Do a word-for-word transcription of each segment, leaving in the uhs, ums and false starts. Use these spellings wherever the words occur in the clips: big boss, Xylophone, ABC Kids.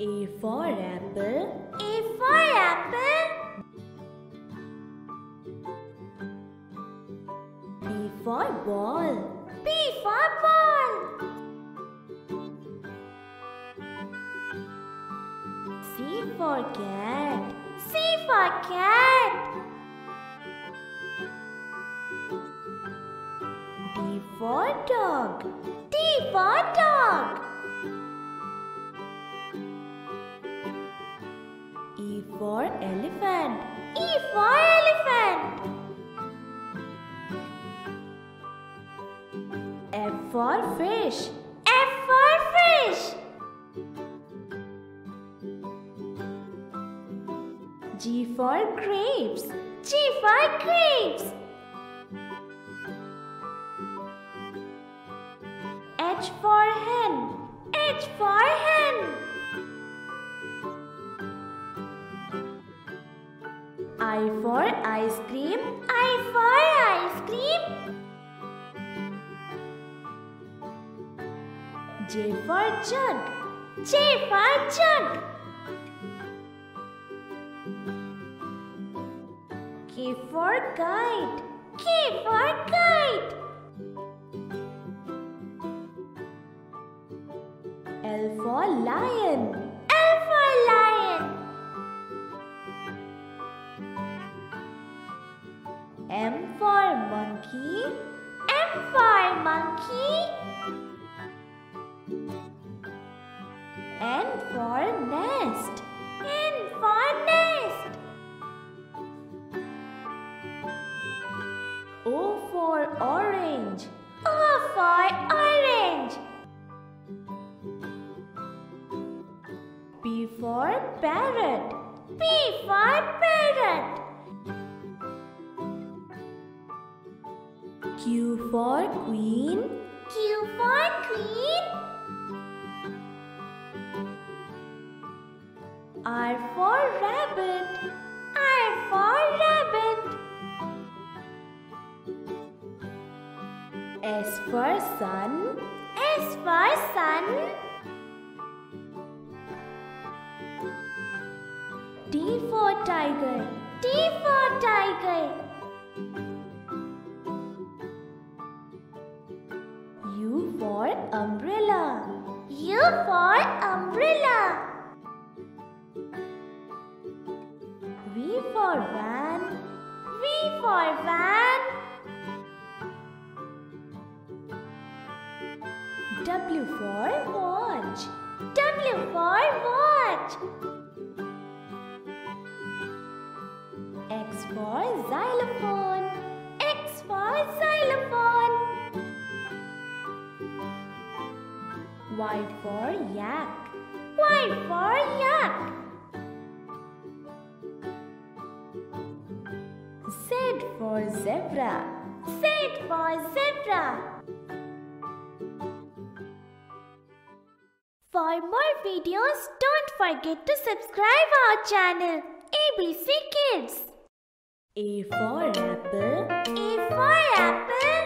A for apple. A for apple. B for ball. B for ball. C for cat. C for cat. D for dog. D for dog. E for elephant. E for elephant. F for fish. F for fish. G for grapes. G for grapes. H for hen. H for hen. I for ice cream. I for ice cream. J for jug. J for jug. K for kite. K for kite. L for lion. L for lion. M for monkey. M for monkey. N for nest. N for nest. O for orange. O for orange. P for parrot. P for parrot. Q for queen. Q for queen. R for rabbit. R for rabbit. S for sun. S for sun. T for tiger. T for tiger. U for umbrella. U for umbrella. V for van. V for van. W for watch. W for watch. X for xylophone. X for xylophone. Y for yak. Y for yak. Z for zebra. Z for zebra. For more videos, don't forget to subscribe our channel, A B C Kids. A for apple. A for apple.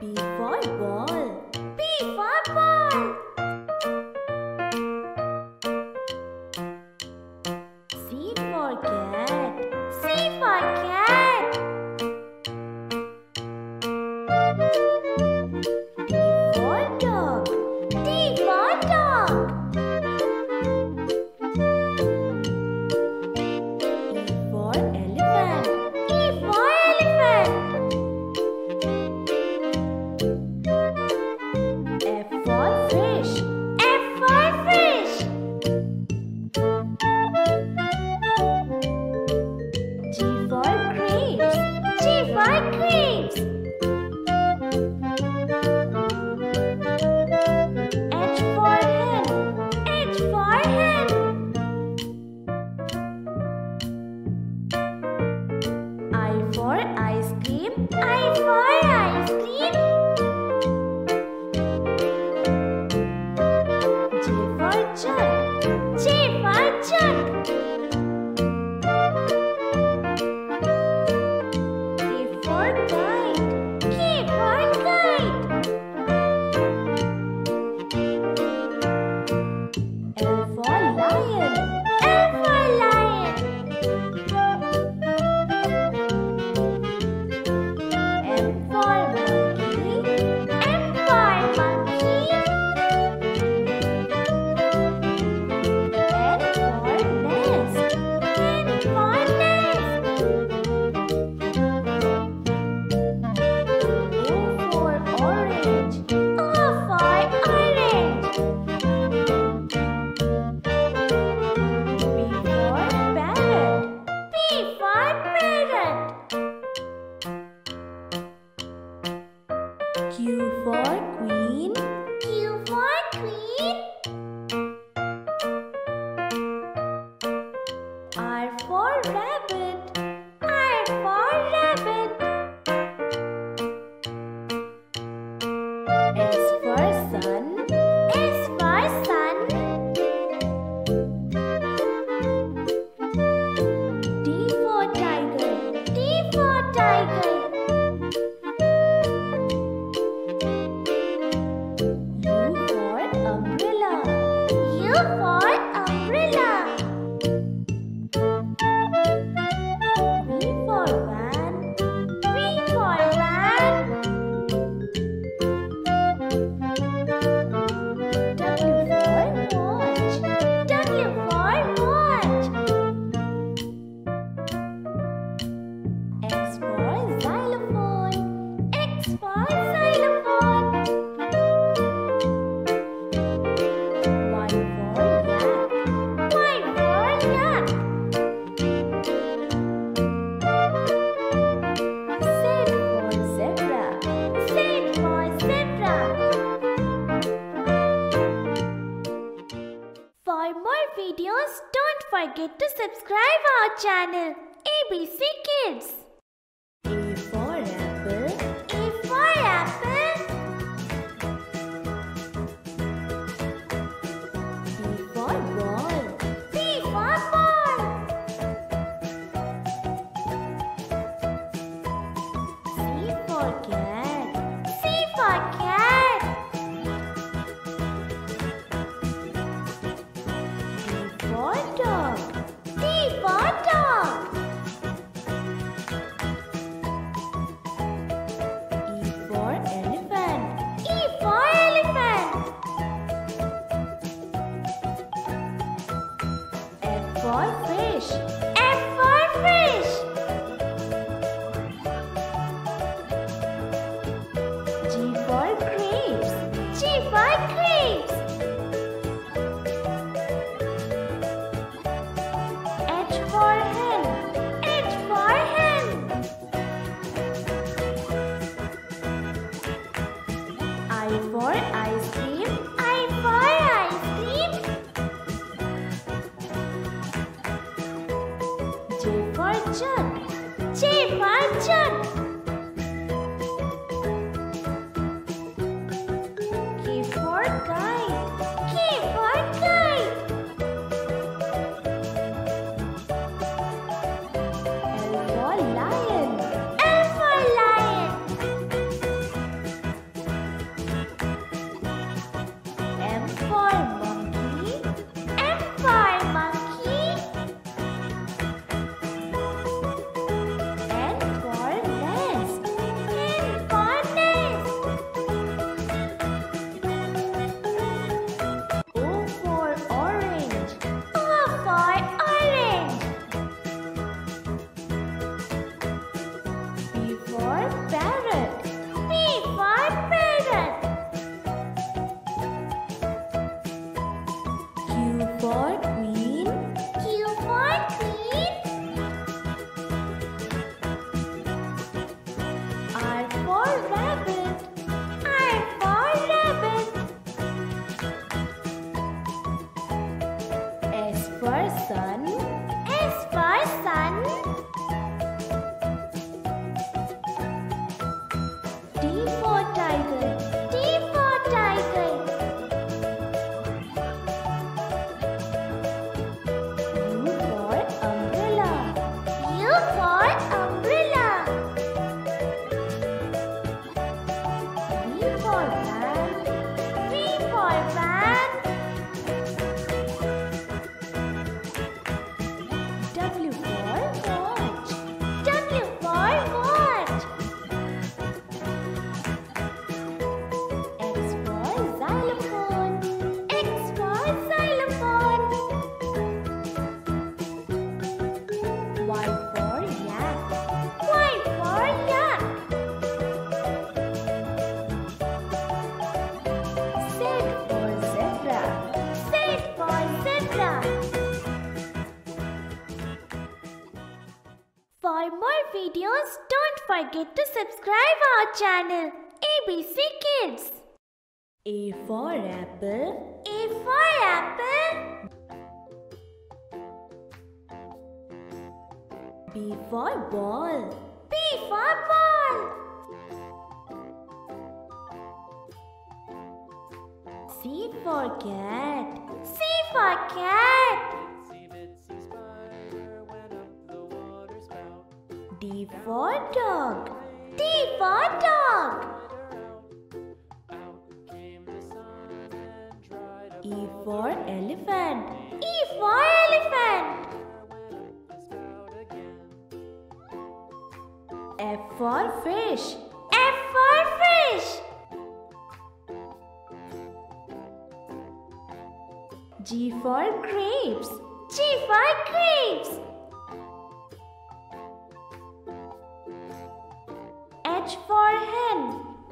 B for ball. B for ball. C for cat. C for cat. D for dog. D for dog. Or more videos, don't forget to subscribe our channel, A B C Kids. A for apple, A for apple. B for ball, B for ball. C for cat, C for cat. F for fish, F for fish. G for grapes, G for grapes. H for hen, H for hen. I for ice cream, I for ice cream. J for jug, K for kite, K for kite. L for lion, L for lion. M for monkey, M for monkey. Sun, S for sun. T for tiger, T for tiger. U for umbrella, U for umbrella. V for van, V for van. For more videos, don't forget to subscribe our channel, A B C Kids. A for apple, A for apple. B for ball, B for ball. C for cat, C for cat. D for dog, D for dog. E for elephant, E for elephant. F for fish, F for fish. G for grapes, G for grapes. H for hen,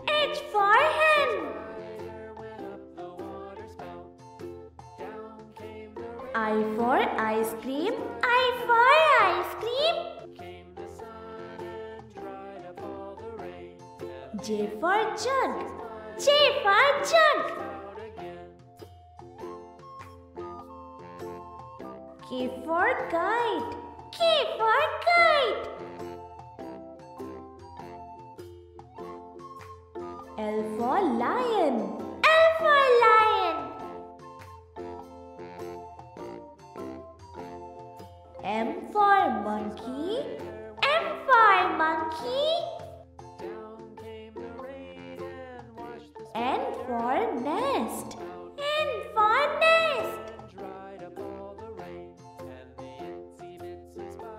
H for hen. I for ice cream, I for ice cream. J for jug, J for jug. K for kite. K for kite. L for lion. L for lion. M for monkey. M for monkey. N for nest. N for nest.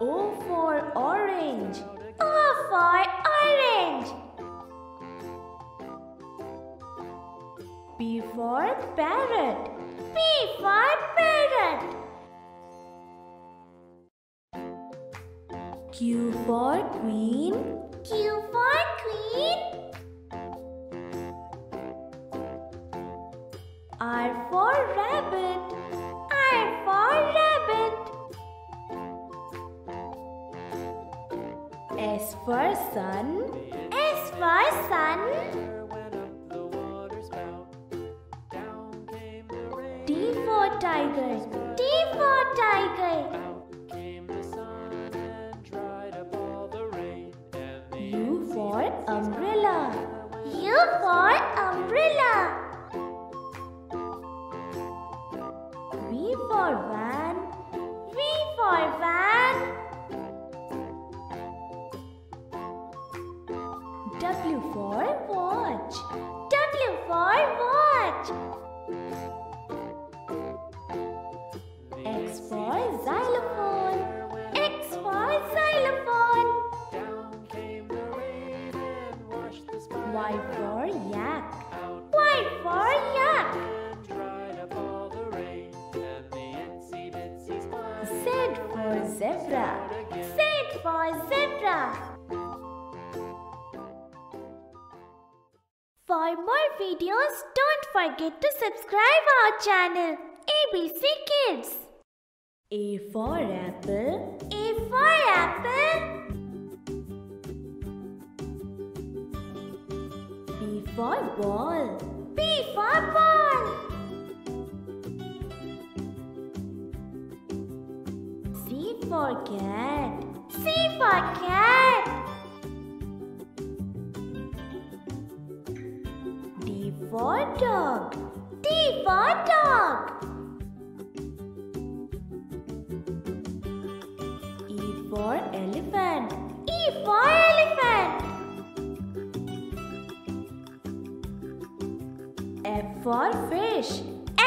O for orange. O for orange. P for parrot. P for parrot. Q for queen. Q for queen. R for rabbit. R for rabbit. S for sun. S for sun. T for tiger. T for tiger. U for umbrella. U for umbrella. V for van. V for van. W for watch. W for watch. X for xylophone. X for xylophone. Y for yak. Y for yak. Zebra. Say it for zebra. For more videos, don't forget to subscribe our channel A B C Kids. A for apple. A for apple. B for ball. B for ball. C for cat. C for cat. D for dog. D for dog. E for elephant. E for elephant. F for fish.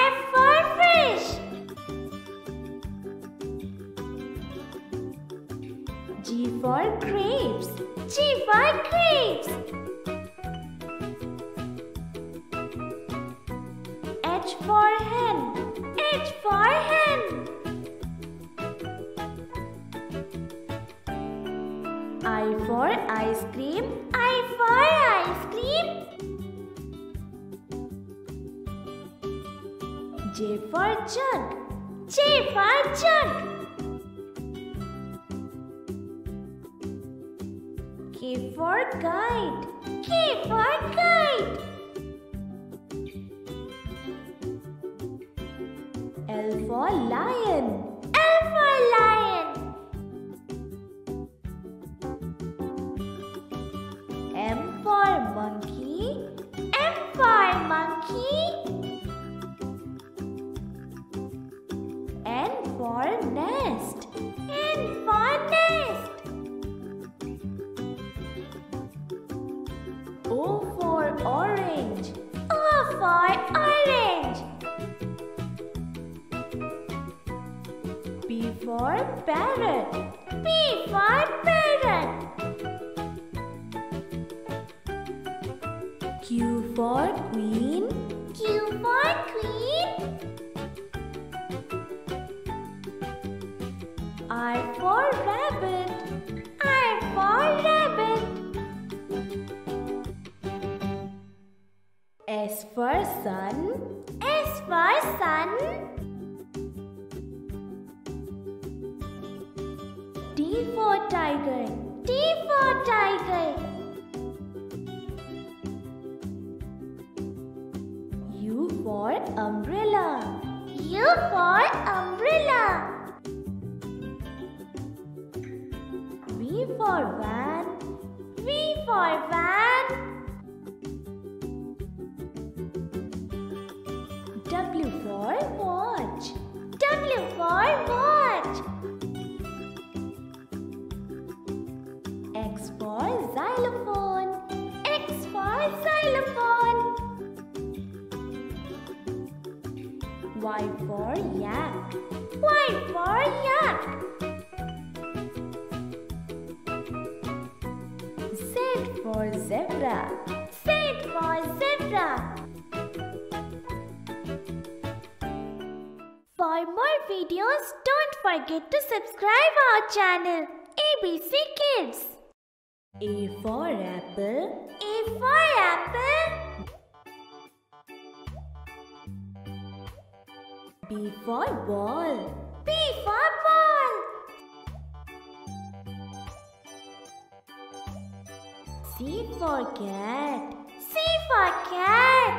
F for fish. G for grapes. G for grapes. H for hen. H for hen. I for ice cream. I for ice cream. J for jug. J for jug. K for kite. K for kite. L for lion. L for lion. M for monkey. M for monkey. N for nest. N for nest. O for orange. O for orange. P for parrot. P for parrot. Q for queen. Q for queen. R for rabbit. R for rabbit. S for sun. S for sun. T for tiger. T for tiger. U for umbrella. U for umbrella. for van, V for van, W for watch, W for watch, X for xylophone, X for xylophone, Y for yak, Y for yak, for zebra, Z for zebra. For more videos, don't forget to subscribe our channel A B C Kids. A for apple, A for apple. B for ball, B for ball. C for cat, C for cat.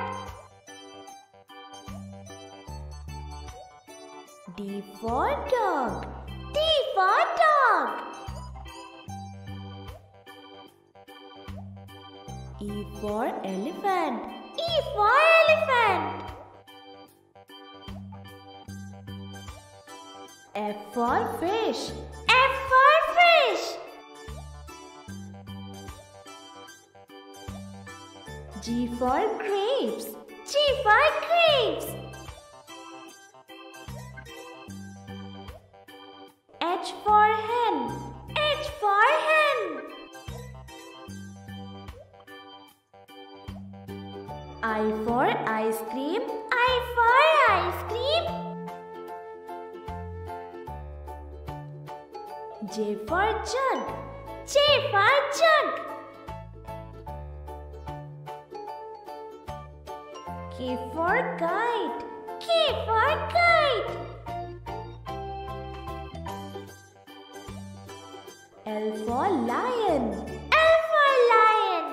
D for dog, D for dog. E for elephant, E for elephant. F for fish, F for fish. G for grapes, G for grapes. H for hen, H for hen. I for ice cream, I for ice cream. J for jug, J for jug. K for kite, K for kite. L for lion, L for lion.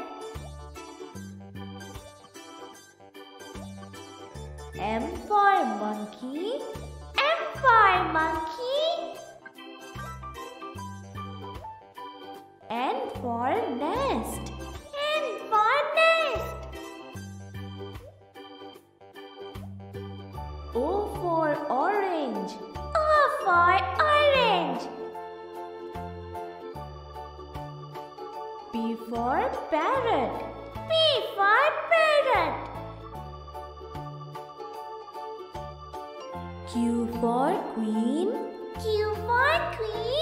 M for monkey, M for monkey. N for nest, N for nest. O for orange, O for orange. P for parrot, P for parrot. Q for queen, Q for queen.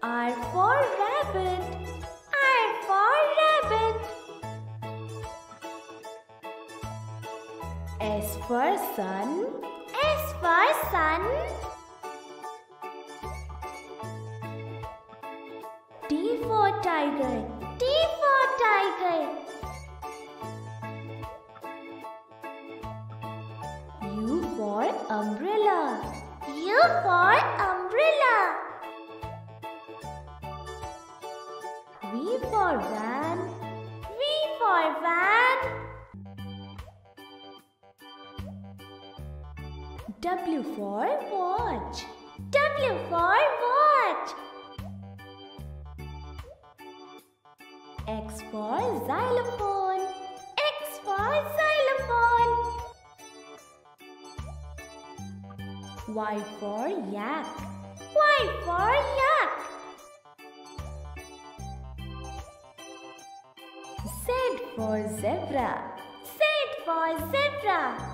R for rabbit, R for rabbit. S for sun, S for sun. T for tiger, T for tiger. U for umbrella, U for umbrella. V for van, V for van. W for watch, W for watch. X for xylophone, X for xylophone. Y for yak, Y for yak. Z for zebra, Z for zebra.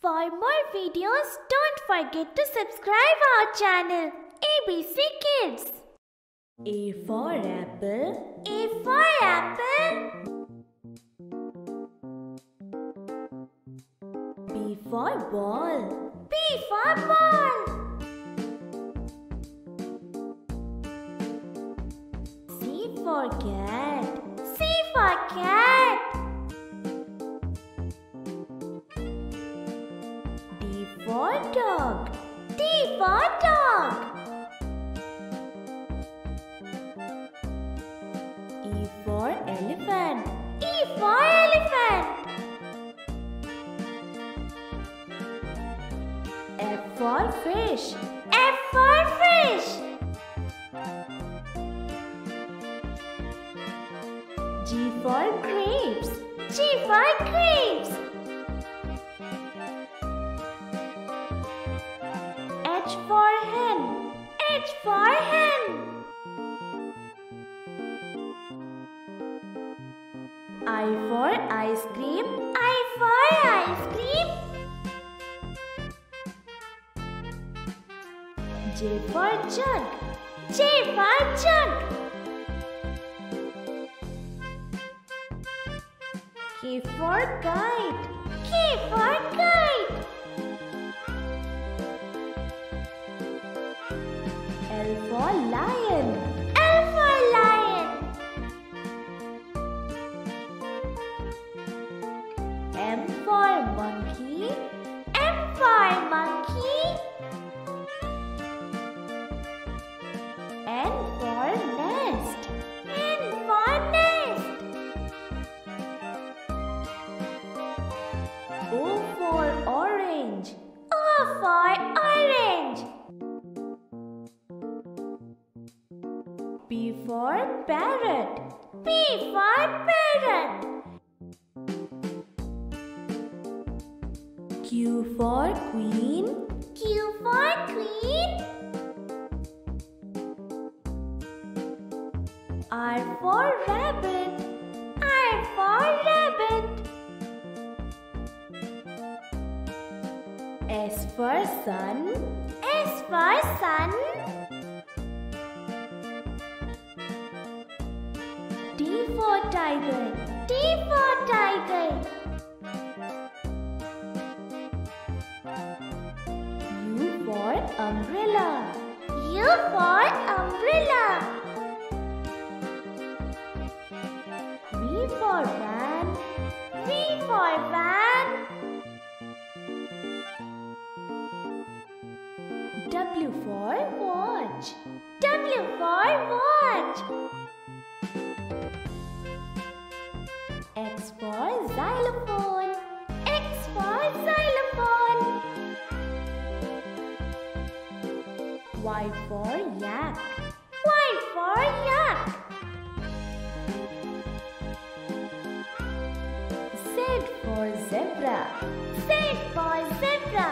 For more videos, don't forget to subscribe our channel A B C Kids. A for apple, A for apple. B for ball, B for ball. C for cat, C for cat. D for dog, D for dog. E for elephant, E for elephant. for fish. F for fish. G for grapes. G for grapes. H for hen. H for hen. I for ice cream. I for ice cream. J for jug. J for jug. K for kite. K for kite. L for lion. L for lion. M for monkey. M for monkey. N for nest. N for nest. O for orange. O for orange. P for parrot. P for parrot. Q for queen. Q for queen. R for rabbit. R for rabbit. S for sun. S for sun. T for tiger. T for tiger. U for umbrella. U for umbrella. V for van. V for van. W for watch. W for watch. X for xylophone. X for xylophone. Y for yak. Y for yak. Z for zebra. Z for zebra.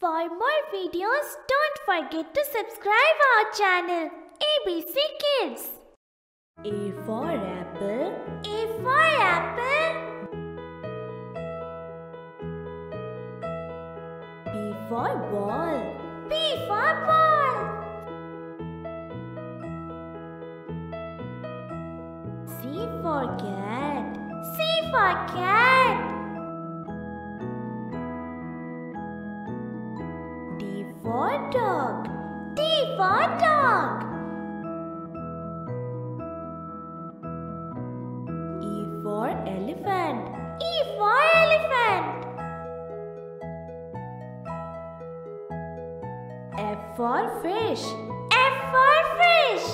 For more videos, don't forget to subscribe our channel A B C Kids. A for apple. A for apple. B for ball. B for ball. C for cat. C for cat. D for dog. D for dog. E for elephant. E for elephant. F for fish. F for fish.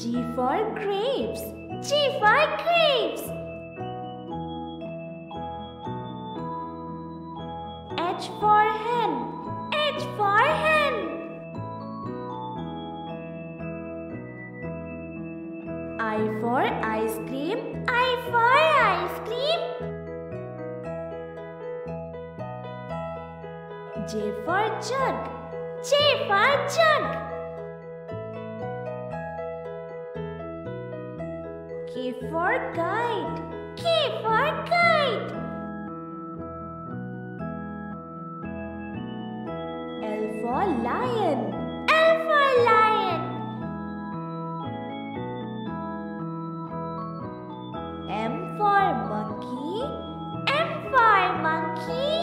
G for grapes. G for grapes. H for hen. H for hen. I for ice cream. I for ice cream. J for jug. J for jug. K for kite. K for kite. L for lion. L for lion. M for monkey. M for monkey.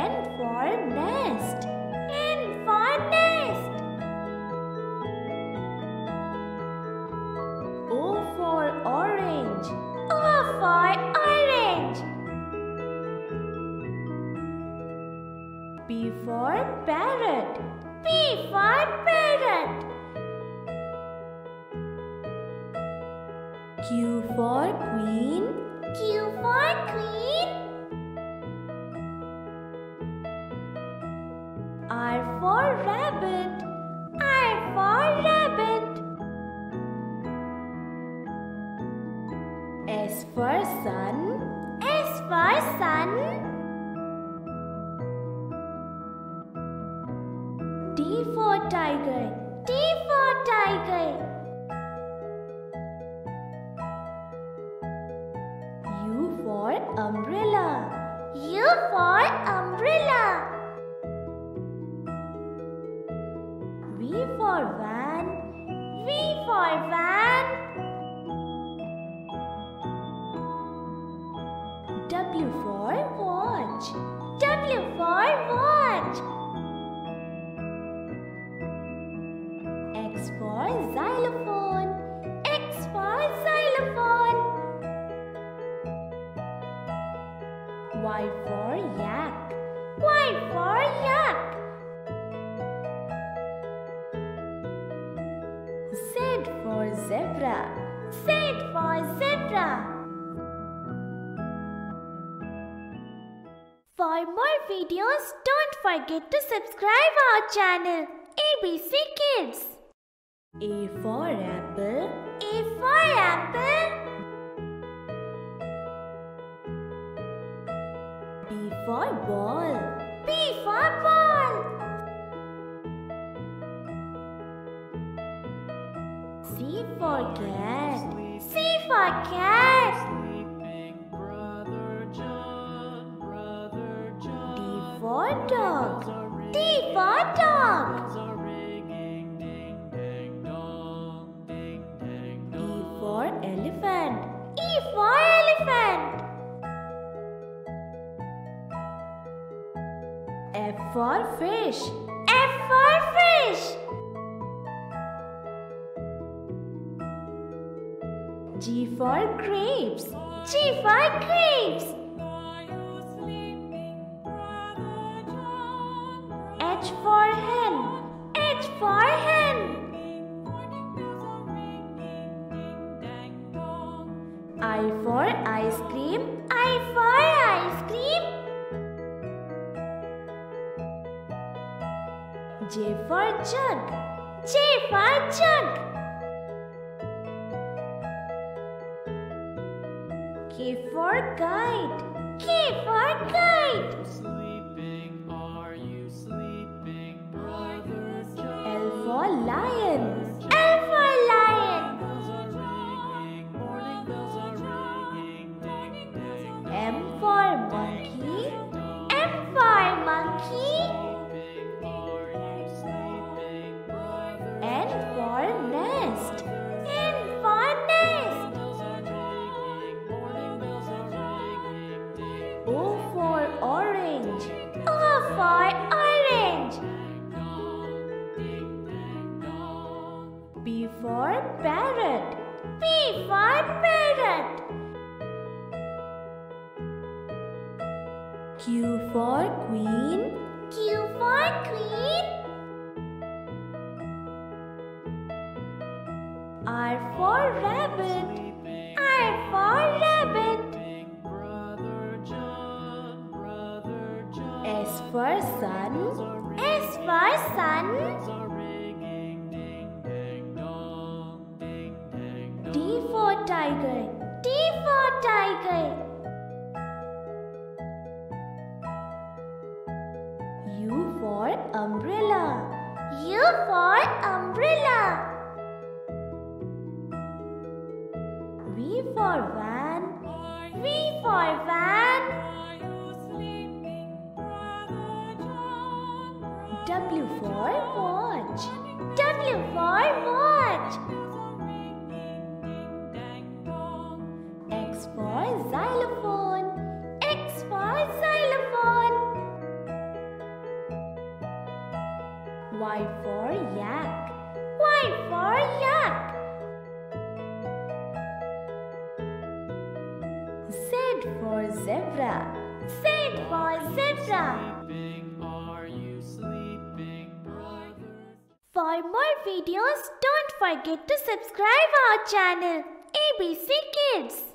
N for nest. N for nest. For orange. P for parrot. P for parrot. for queen. Q for queen. R for rabbit. R for rabbit. S for sun. S for sun. T for tiger. T for tiger. U for umbrella. U for umbrella. V for van. V for van. W for watch. W for watch. X for xylophone. X for xylophone. Y for yak. Y for yak. Z for zebra. Z for zebra. For more videos, don't forget to subscribe our channel A B C Kids. A for apple. A for apple. B for ball. B for ball. C for cat. C for cat. Sleeping brother John, brother John. D for dog. D for dog. E for elephant. E for elephant. F for fish. F for fish. G for grapes. G for grapes. H for hen. H for hen. I for ice cream. I for ice cream. J for jug. J for jug. K for kite. K for kite. Sleeping, are you sleeping, brother? L for lion. L for lion. M for monkey. M for monkey. P for parrot. P for parrot. Q for queen. Q for queen. R for rabbit. R for rabbit. S for sun. S for sun. Tiger. T for tiger. U for umbrella. U for umbrella. V for van. V for van. W for watch. W for watch. X for xylophone. X for xylophone. Y for yak. Y for yak. Z for zebra. Z for zebra. Are you sleeping, brother? For more videos, don't forget to subscribe our channel. A B C Kids.